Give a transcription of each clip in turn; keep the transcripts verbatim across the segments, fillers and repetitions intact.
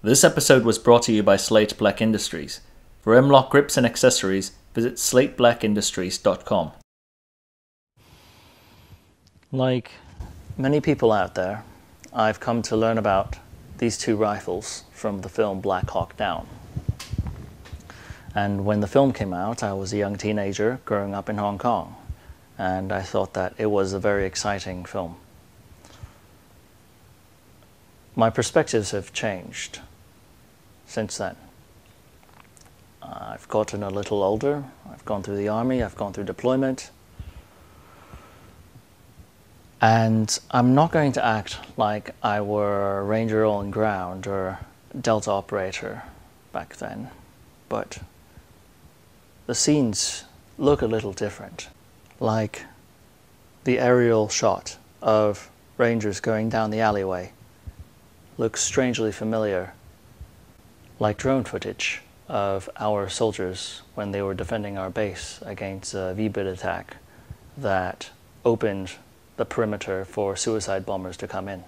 This episode was brought to you by Slate Black Industries. For M L O C grips and accessories, visit slate black industries dot com. Like many people out there, I've come to learn about these two rifles from the film Black Hawk Down. And when the film came out, I was a young teenager growing up in Hong Kong, and I thought that it was a very exciting film. My perspectives have changed since then. Uh, I've gotten a little older, I've gone through the army, I've gone through deployment, and I'm not going to act like I were a Ranger on ground or Delta operator back then, but the scenes look a little different. Like the aerial shot of Rangers going down the alleyway looks strangely familiar, like drone footage of our soldiers when they were defending our base against a V BID attack that opened the perimeter for suicide bombers to come in.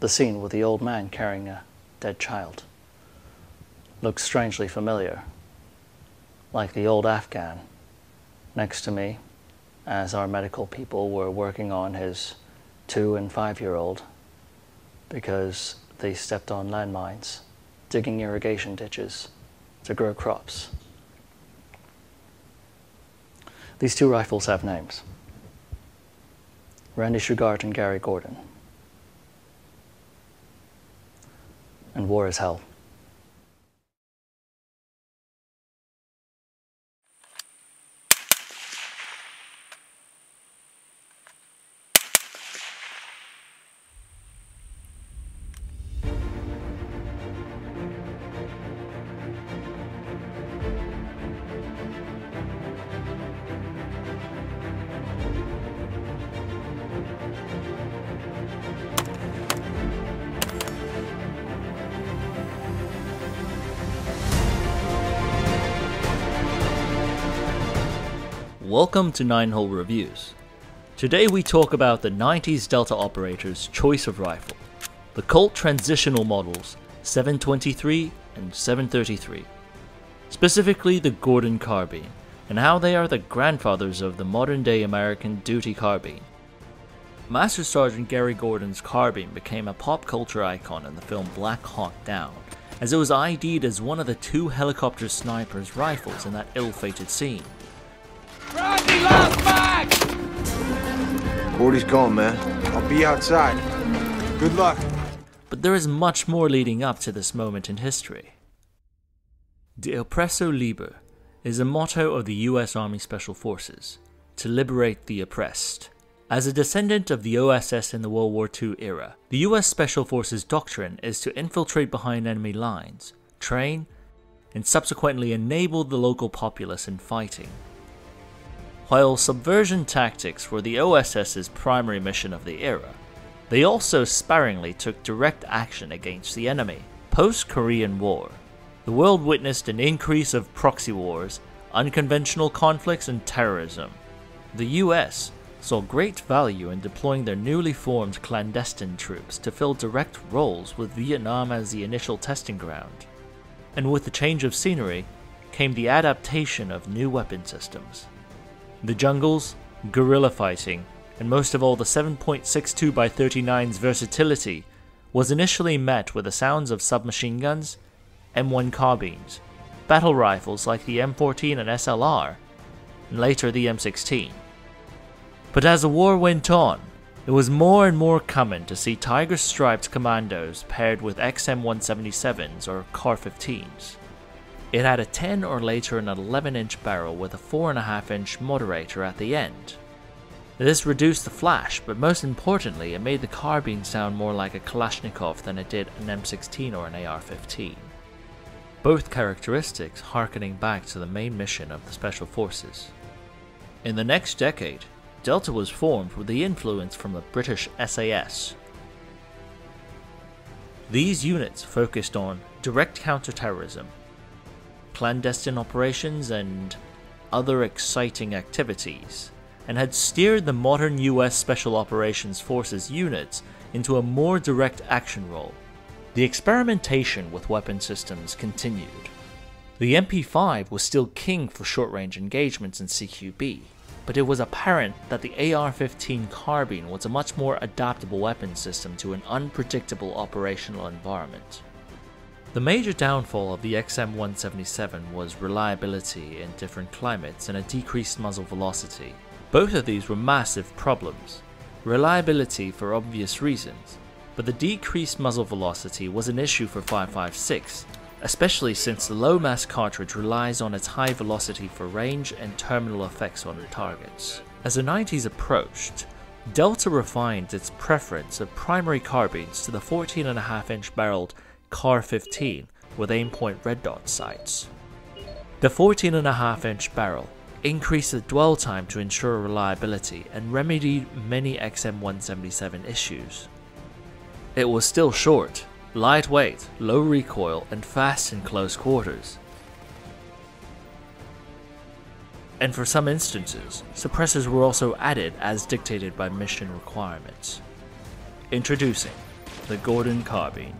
The scene with the old man carrying a dead child looks strangely familiar, like the old Afghan next to me as our medical people were working on his two and five-year-old because they stepped on landmines, digging irrigation ditches to grow crops. These two rifles have names: Randy Shugart and Gary Gordon. And war is hell. Welcome to Nine Hole Reviews. Today we talk about the nineties Delta Operator's choice of rifle, the Colt Transitional Models seven twenty-three and seven thirty-three, specifically the Gordon Carbine, and how they are the grandfathers of the modern-day American duty carbine. Master Sergeant Gary Gordon's carbine became a pop culture icon in the film Black Hawk Down, as it was I D'd as one of the two helicopter snipers' rifles in that ill-fated scene. Rodney, lost back! Gordy's gone, man. I'll be outside. Good luck. But there is much more leading up to this moment in history. De Oppresso Liber is a motto of the U S Army Special Forces, to liberate the oppressed. As a descendant of the O S S in the World War Two era, the U S Special Forces doctrine is to infiltrate behind enemy lines, train, and subsequently enable the local populace in fighting. While subversion tactics were the O S S's primary mission of the era, they also sparingly took direct action against the enemy. Post-Korean War, the world witnessed an increase of proxy wars, unconventional conflicts, and terrorism. The U S saw great value in deploying their newly formed clandestine troops to fill direct roles with Vietnam as the initial testing ground. And with the change of scenery came the adaptation of new weapon systems. The jungles, guerrilla fighting, and most of all the seven point six two by thirty-nine's versatility was initially met with the sounds of submachine guns, M one carbines, battle rifles like the M fourteen and S L R, and later the M sixteen. But as the war went on, it was more and more common to see tiger-striped commandos paired with X M one seventy-sevens or C A R fifteens. It had a ten or later an eleven inch barrel with a four point five inch moderator at the end. This reduced the flash, but most importantly it made the carbine sound more like a Kalashnikov than it did an M sixteen or an A R fifteen. Both characteristics harkening back to the main mission of the Special Forces. In the next decade, Delta was formed with the influence from the British S A S. These units focused on direct counterterrorism, clandestine operations, and other exciting activities, and had steered the modern U S Special Operations Forces units into a more direct action role, The experimentation with weapon systems continued. The M P five was still king for short-range engagements in C Q B, but it was apparent that the A R fifteen carbine was a much more adaptable weapon system to an unpredictable operational environment. The major downfall of the X M one seventy-seven was reliability in different climates and a decreased muzzle velocity. Both of these were massive problems. Reliability for obvious reasons, but the decreased muzzle velocity was an issue for five five six, especially since the low mass cartridge relies on its high velocity for range and terminal effects on the targets. As the nineties approached, Delta refined its preference of primary carbines to the fourteen point five inch barreled C A R fifteen with Aimpoint Red Dot sights. The fourteen point five inch barrel increased the dwell time to ensure reliability and remedied many X M one seventy-seven issues. It was still short, lightweight, low recoil, and fast in close quarters. And for some instances, suppressors were also added as dictated by mission requirements. Introducing the Gordon Carbine.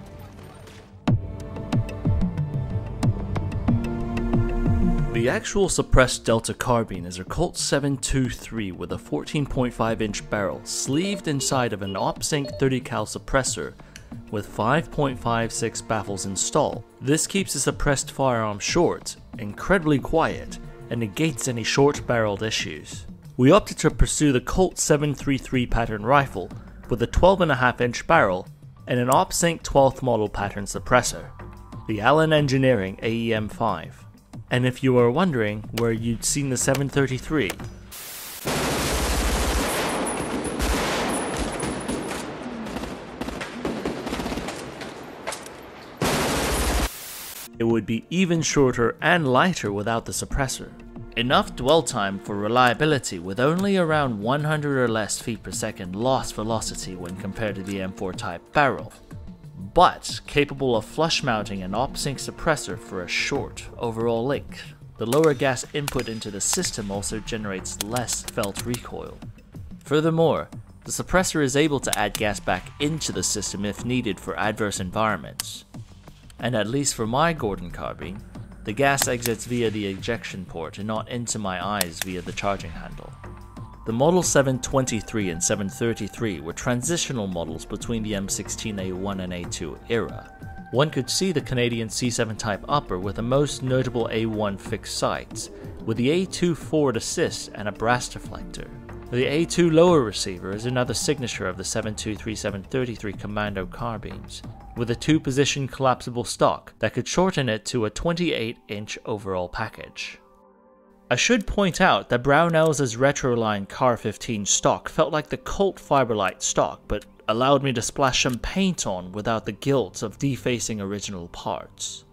The actual suppressed Delta carbine is a Colt seven twenty-three with a fourteen point five inch barrel sleeved inside of an OPSINC thirty cal suppressor with five point five six baffles installed. This keeps the suppressed firearm short, incredibly quiet, and negates any short-barreled issues. We opted to pursue the Colt seven thirty-three pattern rifle with a twelve point five inch barrel and an OPSINC twelfth model pattern suppressor, the Allen Engineering A E M five. And if you were wondering where you'd seen the seven thirty-three, it would be even shorter and lighter without the suppressor. Enough dwell time for reliability with only around one hundred or less feet per second lost velocity when compared to the M four type barrel, but capable of flush mounting an OPSINC suppressor for a short overall length. The lower gas input into the system also generates less felt recoil. Furthermore, the suppressor is able to add gas back into the system if needed for adverse environments. And at least for my Gordon carbine, the gas exits via the ejection port and not into my eyes via the charging handle. The Model seven twenty-three and seven thirty-three were transitional models between the M sixteen A one and A two era. One could see the Canadian C seven type upper with the most notable A one fixed sights, with the A two forward assist and a brass deflector. The A two lower receiver is another signature of the seven twenty-three seven thirty-three Commando carbines, with a two-position collapsible stock that could shorten it to a twenty-eight inch overall package. I should point out that Brownell's Retroline C A R fifteen stock felt like the Colt Fiberlight stock, but allowed me to splash some paint on without the guilt of defacing original parts.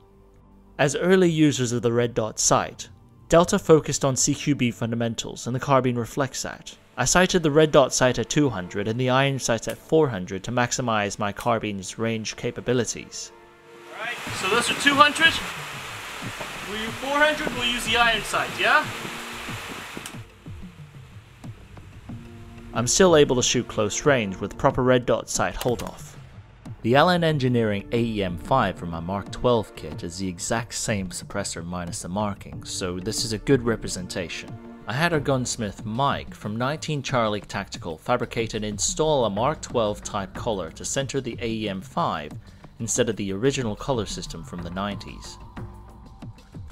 As early users of the Red Dot sight, Delta focused on C Q B fundamentals, and the carbine reflects that. I sighted the Red Dot sight at two hundred and the iron sights at four hundred to maximize my carbine's range capabilities. Alright, so those are two hundred. We'll use four hundred, we'll use the iron sight, yeah? I'm still able to shoot close range with proper Red Dot sight hold-off. The Allen Engineering A E M five from my Mark twelve kit is the exact same suppressor minus the markings, so this is a good representation. I had our gunsmith Mike from nineteen Charlie Tactical fabricate and install a Mark twelve type collar to center the A E M five instead of the original collar system from the nineties.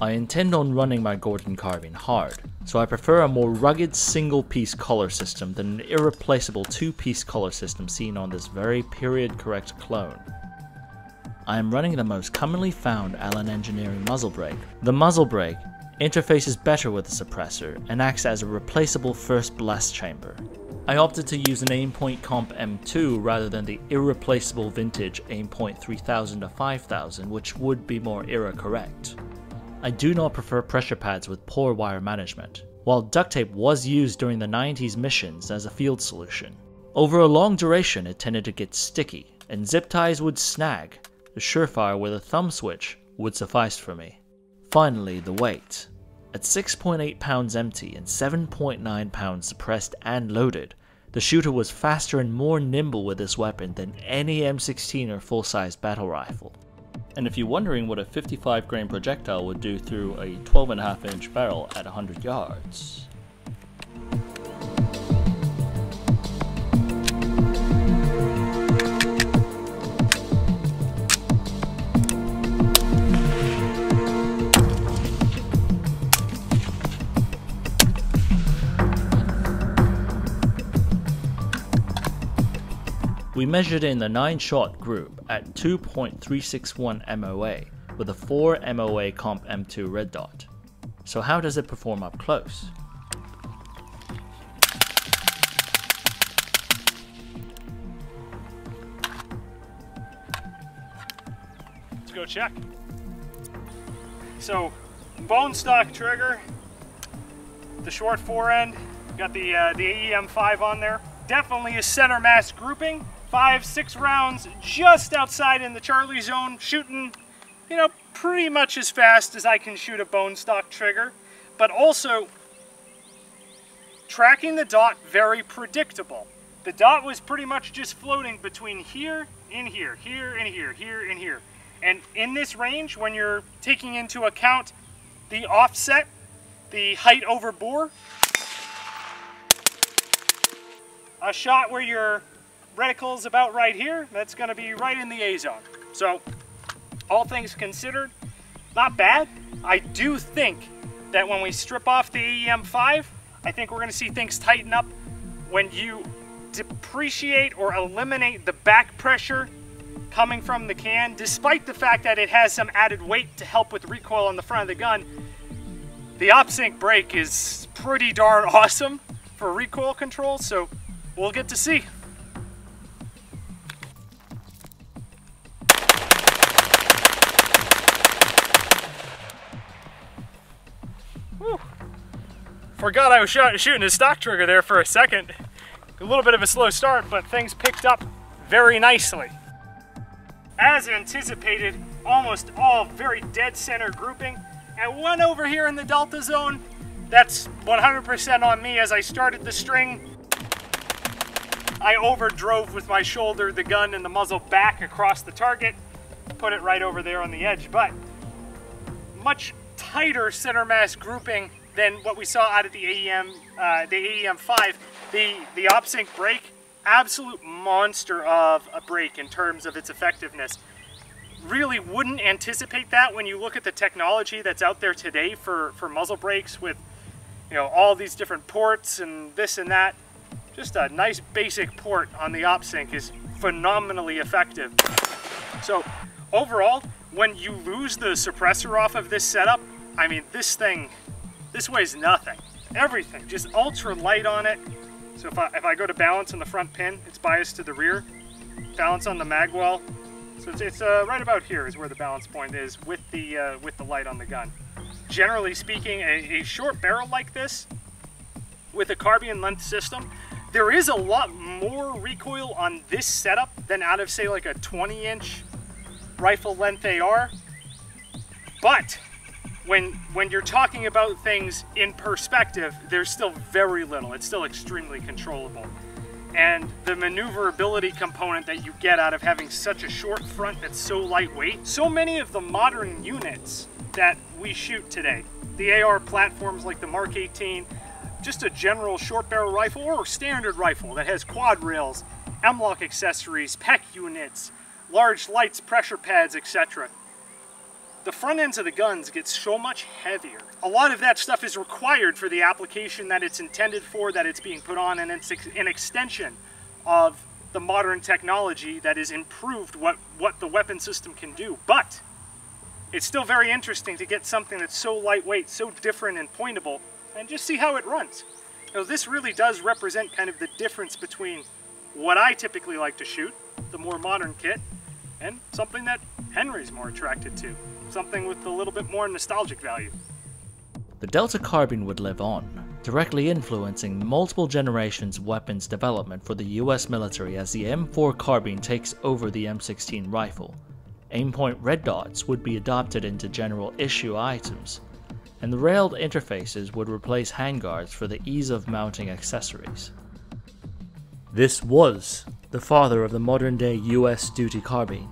I intend on running my Gordon carbine hard, so I prefer a more rugged single-piece collar system than an irreplaceable two-piece collar system seen on this very period-correct clone. I am running the most commonly found Allen Engineering muzzle brake. The muzzle brake interfaces better with the suppressor and acts as a replaceable first blast chamber. I opted to use an Aimpoint Comp M two rather than the irreplaceable vintage Aimpoint three thousand to five thousand, which would be more era-correct. I do not prefer pressure pads with poor wire management, while duct tape was used during the nineties missions as a field solution. Over a long duration it tended to get sticky, and zip ties would snag. The Surefire with a thumb switch would suffice for me. Finally, the weight. At six point eight pounds empty and seven point nine pounds suppressed and loaded, The shooter was faster and more nimble with this weapon than any M sixteen or full-size battle rifle. And if you're wondering what a fifty-five grain projectile would do through a twelve and a half inch barrel at one hundred yards. We measured in the nine shot group at two point three six one M O A with a four M O A Comp M two Red Dot. So how does it perform up close? Let's go check. So bone stock trigger, the short forend, got the, uh, the A E M five on there. Definitely a center mass grouping. Five, six rounds just outside in the Charlie zone, shooting, you know, pretty much as fast as I can shoot a bone stock trigger, but also tracking the dot very predictable. The dot was pretty much just floating between here and here, here and here, here and here. And in this range, when you're taking into account the offset, the height over bore, a shot where you're reticle's about right here, that's going to be right in the A zone. So all things considered, not bad. I do think that when we strip off the A E M five, I think we're going to see things tighten up when you depreciate or eliminate the back pressure coming from the can, despite the fact that it has some added weight to help with recoil on the front of the gun. The OPSINC brake is pretty darn awesome for recoil control, so we'll get to see. Forgot I was shot, shooting a stock trigger there for a second. A little bit of a slow start, but things picked up very nicely. As anticipated, almost all very dead center grouping. And one over here in the Delta zone, that's one hundred percent on me. As I started the string, I overdrove with my shoulder the gun and the muzzle back across the target, put it right over there on the edge, but much tighter center mass grouping than what we saw out of the A E M, uh, the A E M five. The, the OPSINC brake, absolute monster of a brake in terms of its effectiveness. Really wouldn't anticipate that when you look at the technology that's out there today for, for muzzle brakes with, you know, all these different ports and this and that. Just a nice basic port on the OPSINC is phenomenally effective. So overall, when you lose the suppressor off of this setup, I mean, this thing, this weighs nothing. Everything, just ultra light on it. So if I, if I go to balance on the front pin, it's biased to the rear. Balance on the magwell. So it's, it's uh, right about here is where the balance point is with the, uh, with the light on the gun. Generally speaking, a, a short barrel like this with a carbine length system, there is a lot more recoil on this setup than out of, say, like a twenty inch rifle length A R. But When, when you're talking about things in perspective, there's still very little. It's still extremely controllable. And the maneuverability component that you get out of having such a short front that's so lightweight, so many of the modern units that we shoot today, the A R platforms like the Mark eighteen, just a general short barrel rifle or standard rifle that has quad rails, M lock accessories, P E C units, large lights, pressure pads, et cetera. The front ends of the guns get so much heavier. A lot of that stuff is required for the application that it's intended for, that it's being put on, and it's ex an extension of the modern technology that has improved what, what the weapon system can do. But it's still very interesting to get something that's so lightweight, so different and pointable, and just see how it runs. You know, this really does represent kind of the difference between what I typically like to shoot, the more modern kit, and something that Henry's more attracted to. Something with a little bit more nostalgic value. The Delta Carbine would live on, directly influencing multiple generations' weapons development for the U S military as the M four Carbine takes over the M sixteen rifle. Aimpoint Red Dots would be adopted into general issue items, and the railed interfaces would replace handguards for the ease of mounting accessories. This was the father of the modern-day U S duty carbine.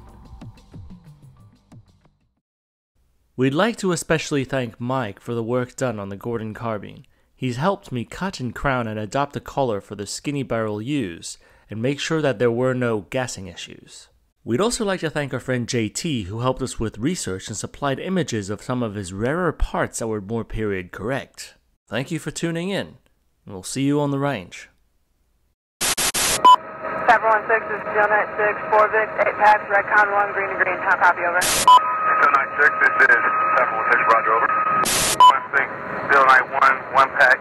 We'd like to especially thank Mike for the work done on the Gordon Carbine. He's helped me cut and crown and adopt a collar for the skinny barrel used, and make sure that there were no gassing issues. We'd also like to thank our friend J T, who helped us with research and supplied images of some of his rarer parts that were more period correct. Thank you for tuning in, and we'll see you on the range. five one six, this is zero nine six, four Vic, eight Pax, Redcon one, green to green, town copy, over. zero nine six, this is seven one six, roger, over. one six, zero nine one, one Pax,